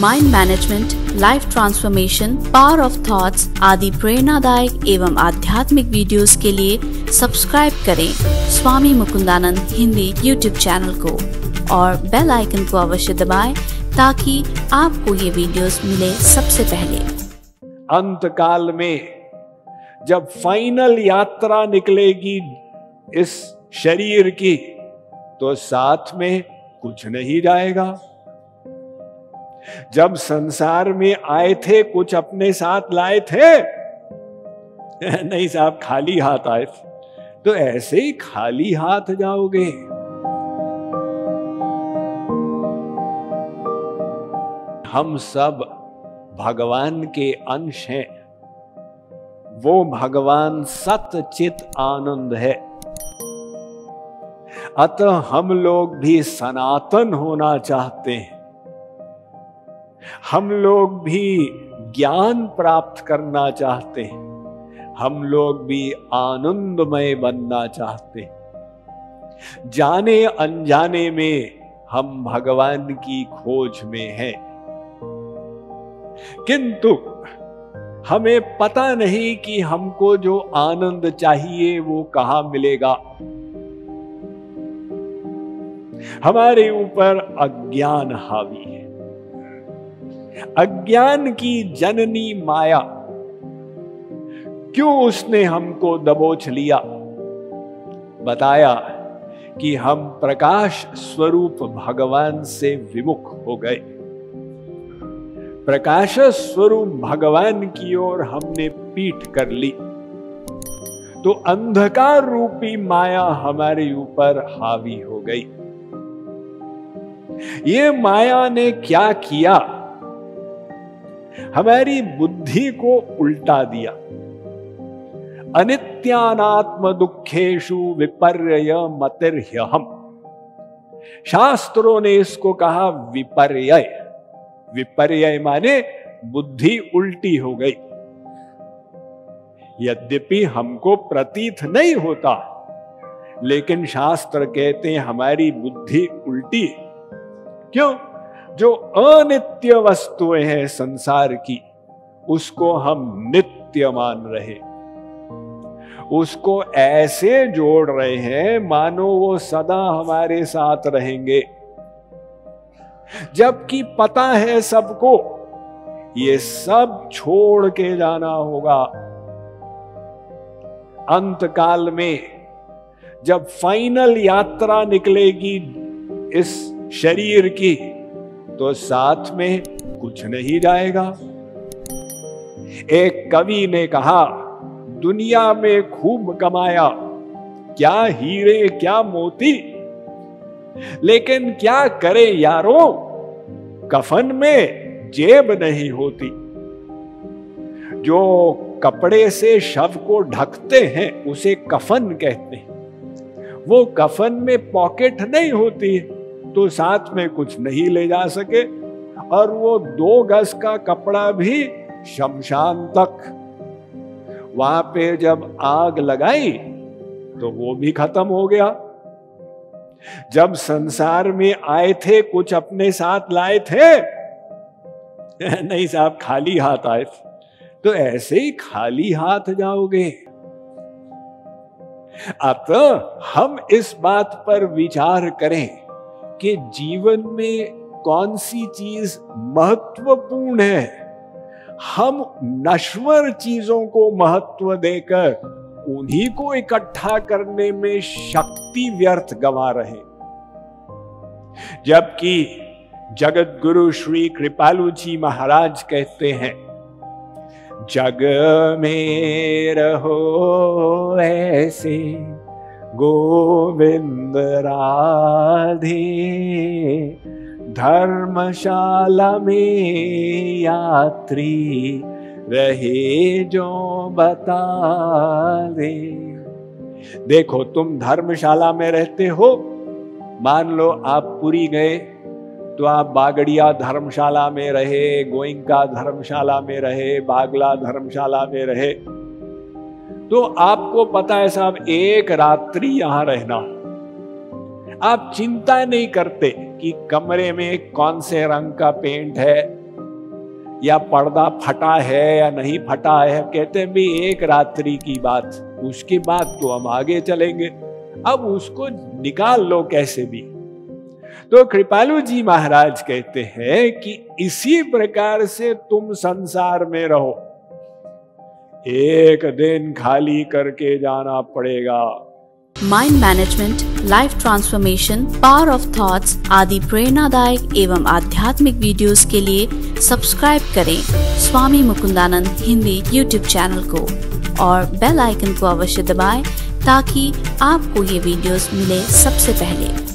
Mind management, life transformation, power of thoughts आदि प्रेरणादायक एवं आध्यात्मिक वीडियोस के लिए सब्सक्राइब करें स्वामी मुकुंदानंद हिंदी यूट्यूब चैनल को और बेल आइकन को अवश्य दबाएं ताकि आपको ये वीडियोस मिले सबसे पहले। अंत काल में जब फाइनल यात्रा निकलेगी इस शरीर की तो साथ में कुछ नहीं जाएगा। जब संसार में आए थे कुछ अपने साथ लाए थे? नहीं साहब, खाली हाथ आए थे। तो ऐसे ही खाली हाथ जाओगे। हम सब भगवान के अंश हैं। वो भगवान सत चित आनंद है। अतः हम लोग भी सनातन होना चाहते हैं। हम लोग भी ज्ञान प्राप्त करना चाहते हैं। हम लोग भी आनंदमय बनना चाहते हैं। जाने अनजाने में हम भगवान की खोज में हैं, किंतु हमें पता नहीं कि हमको जो आनंद चाहिए वो कहाँ मिलेगा। हमारे ऊपर अज्ञान हावी है। अज्ञान की जननी माया, क्यों उसने हमको दबोच लिया? बताया कि हम प्रकाश स्वरूप भगवान से विमुख हो गए। प्रकाश स्वरूप भगवान की ओर हमने पीठ कर ली तो अंधकार रूपी माया हमारे ऊपर हावी हो गई। ये माया ने क्या किया? हमारी बुद्धि को उल्टा दिया। अनित्यानात्म दुखेशु विपर्य मतिर्ह्य हम, शास्त्रों ने इसको कहा विपर्यय। विपर्यय माने बुद्धि उल्टी हो गई। यद्यपि हमको प्रतीत नहीं होता, लेकिन शास्त्र कहते हैं हमारी बुद्धि उल्टी। क्यों? जो अनित्य वस्तुएं हैं संसार की, उसको हम नित्य मान रहे, उसको ऐसे जोड़ रहे हैं मानो वो सदा हमारे साथ रहेंगे, जबकि पता है सबको ये सब छोड़ के जाना होगा। अंत काल में जब फाइनल यात्रा निकलेगी इस शरीर की तो साथ में कुछ नहीं जाएगा। एक कवि ने कहा, दुनिया में खूब कमाया, क्या हीरे क्या मोती, लेकिन क्या करे यारों, कफन में जेब नहीं होती। जो कपड़े से शव को ढकते हैं उसे कफन कहते हैं। वो कफन में पॉकेट नहीं होती तो साथ में कुछ नहीं ले जा सके, और वो 2 गज का कपड़ा भी शमशान तक। वहां पे जब आग लगाई तो वो भी खत्म हो गया। जब संसार में आए थे कुछ अपने साथ लाए थे? नहीं साहब, खाली हाथ आए थे। तो ऐसे ही खाली हाथ जाओगे। अतः हम इस बात पर विचार करें कि जीवन में कौन सी चीज महत्वपूर्ण है। हम नश्वर चीजों को महत्व देकर उन्हीं को इकट्ठा करने में शक्ति व्यर्थ गंवा रहे, जबकि जगत गुरु श्री कृपालु जी महाराज कहते हैं, जग में रहो ऐसे गोविंद राधे, धर्मशाला में यात्री रहे जो बता दे। देखो, तुम धर्मशाला में रहते हो, मान लो आप पुरी गए तो आप बागड़िया धर्मशाला में रहे, गोयंका धर्मशाला में रहे, बागला धर्मशाला में रहे, तो आपको पता है साहब एक रात्रि यहां रहना। आप चिंता नहीं करते कि कमरे में कौन से रंग का पेंट है, या पर्दा फटा है या नहीं फटा है, कहते हैं भी एक रात्रि की बात, उसके बाद तो हम आगे चलेंगे, अब उसको निकाल लो कैसे भी। तो कृपालु जी महाराज कहते हैं कि इसी प्रकार से तुम संसार में रहो, एक दिन खाली करके जाना पड़ेगा। Mind management, life transformation, power of thoughts आदि प्रेरणादायक एवं आध्यात्मिक वीडियोस के लिए सब्सक्राइब करें स्वामी मुकुंदानंद हिंदी यूट्यूब चैनल को और बेल आइकन को अवश्य दबाएं ताकि आपको ये वीडियोस मिले सबसे पहले।